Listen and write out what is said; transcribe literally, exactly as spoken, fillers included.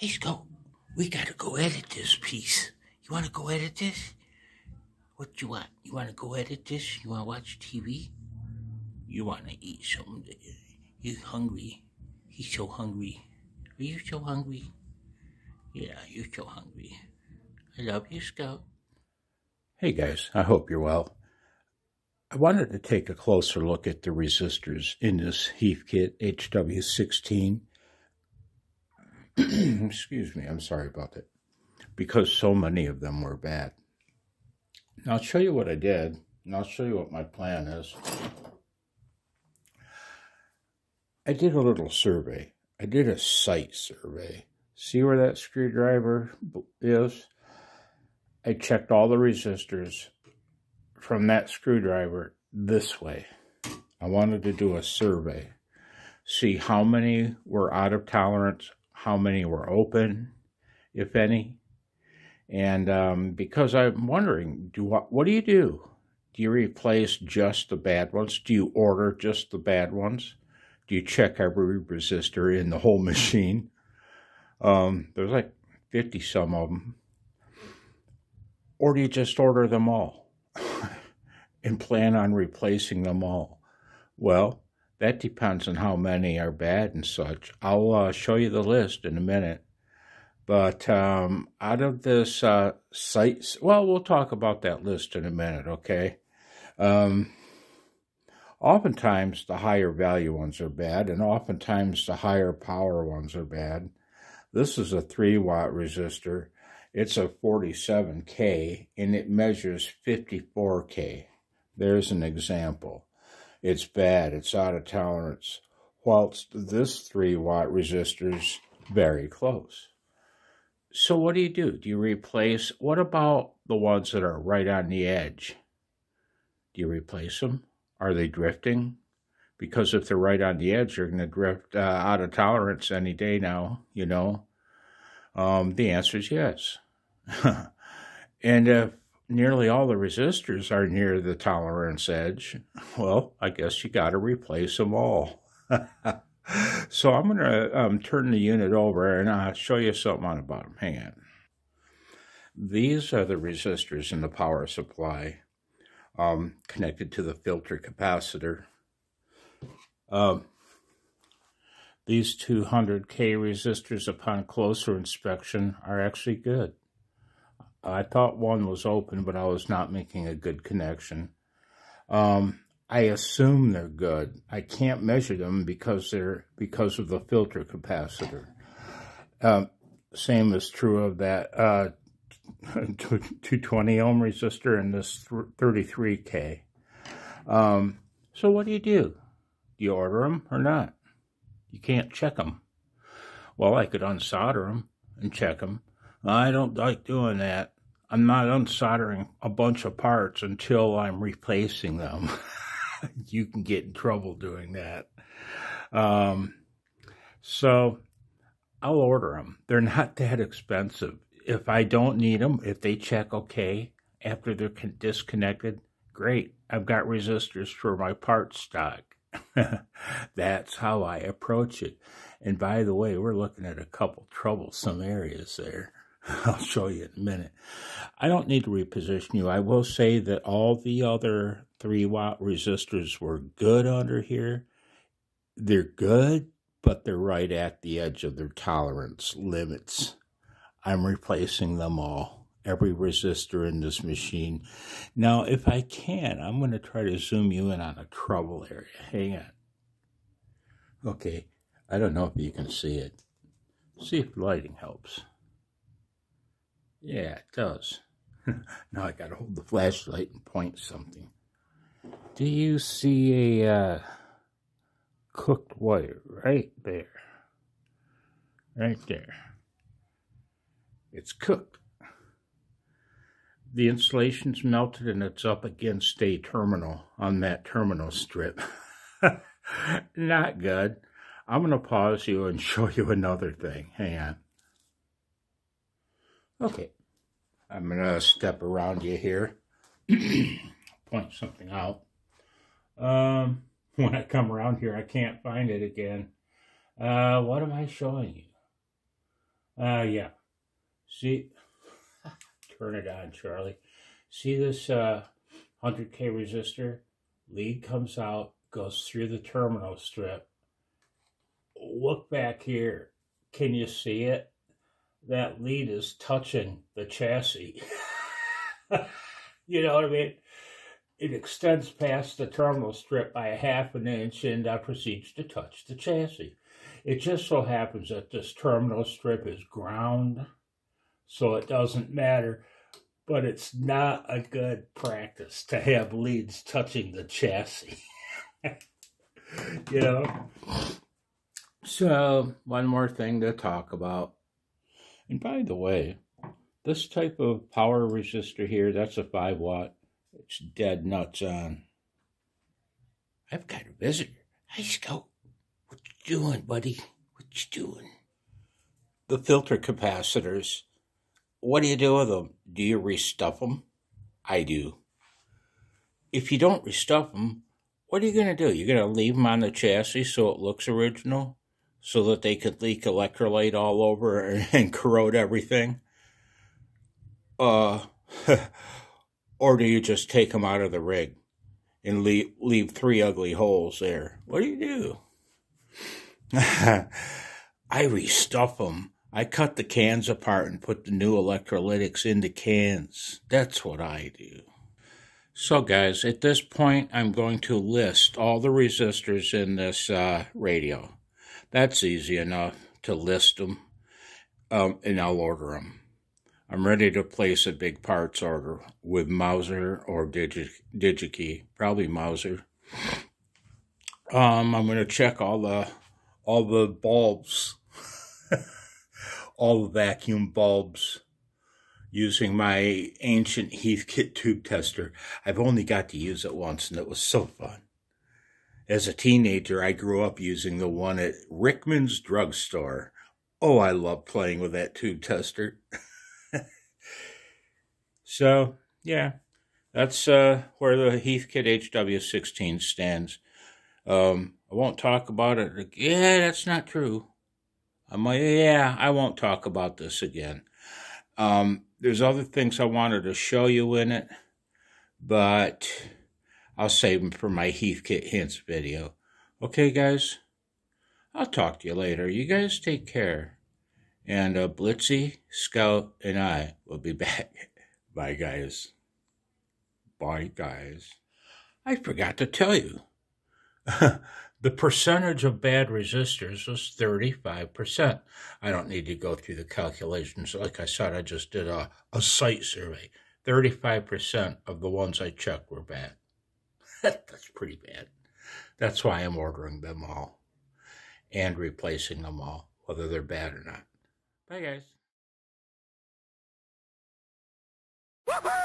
Hey, Scout, we gotta go edit this piece. You wanna go edit this? What you want? You wanna go edit this? You wanna watch T V? You wanna eat something? You're hungry. He's so hungry. Are you so hungry? Yeah, you're so hungry. I love you, Scout. Hey guys, I hope you're well. I wanted to take a closer look at the resistors in this Heathkit H W sixteen. Excuse me, I'm sorry about that. Because so many of them were bad. Now I'll show you what I did, and I'll show you what my plan is. I did a little survey. I did a site survey. See where that screwdriver is? I checked all the resistors from that screwdriver this way. I wanted to do a survey. See how many were out of tolerance, how many were open, if any. And um, because I'm wondering, do what, what do you do? Do you replace just the bad ones? Do you order just the bad ones? Do you check every resistor in the whole machine? Um, there's like fifty some of them. Or do you just order them all and plan on replacing them all? Well, that depends on how many are bad and such. I'll uh, show you the list in a minute. But um, out of this uh, site, well, we'll talk about that list in a minute, okay? Um, oftentimes, the higher value ones are bad, and oftentimes the higher power ones are bad. This is a three watt resistor. It's a forty-seven K, and it measures fifty-four K. There's an example. It's bad. It's out of tolerance. Whilst this three watt resistor's very close. So what do you do? Do you replace? What about the ones that are right on the edge? Do you replace them? Are they drifting? Because if they're right on the edge, they're going to drift uh, out of tolerance any day now, you know. Um, the answer is yes. And if nearly all the resistors are near the tolerance edge, well, I guess you got to replace them all. So I'm going to um, turn the unit over and I'll show you something on the bottom. Hang on. These are the resistors in the power supply um, connected to the filter capacitor. Um, these two hundred K resistors upon closer inspection are actually good. I thought one was open, but I was not making a good connection. Um... I assume they're good. I can't measure them because they're because of the filter capacitor. Um, same is true of that uh, two twenty ohm resistor and this thirty-three K. Um, so what do you do? Do you order them or not? You can't check them. Well, I could unsolder them and check them. I don't like doing that. I'm not unsoldering a bunch of parts until I'm replacing them. You can get in trouble doing that. Um, so I'll order them. They're not that expensive. If I don't need them, if they check okay after they're disconnected, great. I've got resistors for my parts stock. That's how I approach it. And by the way, we're looking at a couple troublesome areas there. I'll show you in a minute. I don't need to reposition you. I will say that all the other three watt resistors were good under here. They're good, but they're right at the edge of their tolerance limits. I'm replacing them all, every resistor in this machine. Now, if I can, I'm going to try to zoom you in on a trouble area. Hang on. Okay, I don't know if you can see it. See if lighting helps. Yeah, it does. Now I gotta hold the flashlight and point something. Do you see a uh, cooked wire right there? Right there. It's cooked. The insulation's melted and it's up against a terminal on that terminal strip. Not good. I'm gonna pause you and show you another thing. Hang on. Okay, I'm going to step around you here, point something out. Um, when I come around here, I can't find it again. Uh, what am I showing you? Uh, yeah. See, turn it on, Charlie. See this uh, one hundred K resistor? Lead comes out, goes through the terminal strip. Look back here. Can you see it? That lead is touching the chassis. You know what I mean? It extends past the terminal strip by a half an inch and uh, proceeds to touch the chassis. It just so happens that this terminal strip is ground, so it doesn't matter. But it's not a good practice to have leads touching the chassis. You know? So, one more thing to talk about. And by the way, this type of power resistor here, that's a five watt. It's dead nuts on. I've got a visitor. Hi, Scout. What you doing, buddy? What you doing? The filter capacitors. What do you do with them? Do you restuff them? I do. If you don't restuff them, what are you going to do? You're going to leave them on the chassis so it looks original? So that they could leak electrolyte all over and, and corrode everything? Uh, or do you just take them out of the rig and leave, leave three ugly holes there? What do you do? I restuff them. I cut the cans apart and put the new electrolytics into cans. That's what I do. So guys, at this point, I'm going to list all the resistors in this uh, radio. That's easy enough to list them, um, and I'll order them. I'm ready to place a big parts order with Mouser or digikey, probably Mouser. Um, I'm going to check all the all the bulbs, all the vacuum bulbs, using my ancient Heathkit tube tester. I've only got to use it once, and it was so fun. As a teenager, I grew up using the one at Rickman's Drugstore. Oh, I love playing with that tube tester. So, yeah, that's uh, where the Heathkit H W sixteen stands. Um, I won't talk about it again. Yeah, that's not true. I'm like, yeah, I won't talk about this again. Um, there's other things I wanted to show you in it, but I'll save them for my Heathkit Hints video. Okay, guys. I'll talk to you later. You guys take care. And uh, Blitzy, Scout, and I will be back. Bye, guys. Bye, guys. I forgot to tell you. The percentage of bad resistors was thirty-five percent. I don't need to go through the calculations. Like I said, I just did a, a site survey. thirty-five percent of the ones I checked were bad. That's pretty bad. That's why I'm ordering them all and replacing them all, whether they're bad or not. Bye, guys.